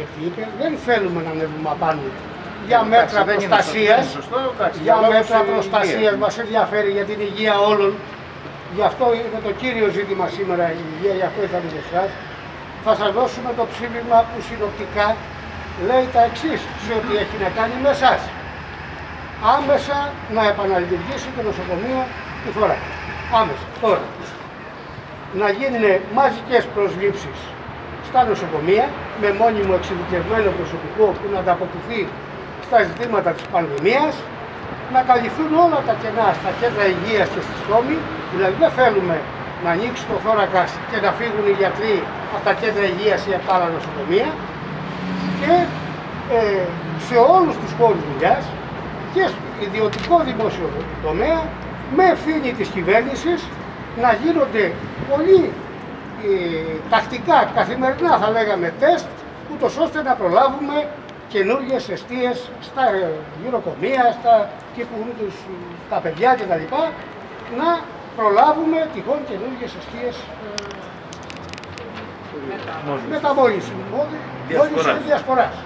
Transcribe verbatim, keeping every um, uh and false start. δεχτείτε, δεν θέλουμε να ανέβουμε απάνω. Για μέτρα προστασίας, για μέτρα προστασίας μας ενδιαφέρει για την υγεία όλων. Γι' αυτό είναι το κύριο ζήτημα σήμερα η υγεία, γι' αυτό ήρθαμε για εσάς. Θα σας δώσουμε το ψήφισμα που συνοπτικά λέει τα εξής, σε ό,τι έχει να κάνει με εσάς. Άμεσα να επαναλειτουργήσει το νοσοκομείο τη φορά. Άμεσα, τώρα. Να γίνουν μαζικές προσλήψεις στα νοσοκομεία με μόνιμο εξειδικευμένο προσωπικό που να ανταποκριθεί στα ζητήματα της πανδημίας, να καλυφθούν όλα τα κενά στα κέντρα υγείας και στη στόμη, δηλαδή δεν θέλουμε να ανοίξει το θώρακας και να φύγουν οι γιατροί από τα κέντρα υγείας ή από τα άλλα νοσοκομεία, και ε, σε όλους τους χώρους δουλειάς και στο ιδιωτικό δημόσιο τομέα με ευθύνη της κυβέρνησης να γίνονται πολύ ε, τακτικά, καθημερινά θα λέγαμε τεστ, ούτως ώστε να προλάβουμε καινούργιες αιστείες στα γυροκομεία, στα κήπου τους, τα παιδιά κτλ. Να προλάβουμε τυχόν καινούργιες αιστείες μεταβόλησης, μόλις της διασποράς.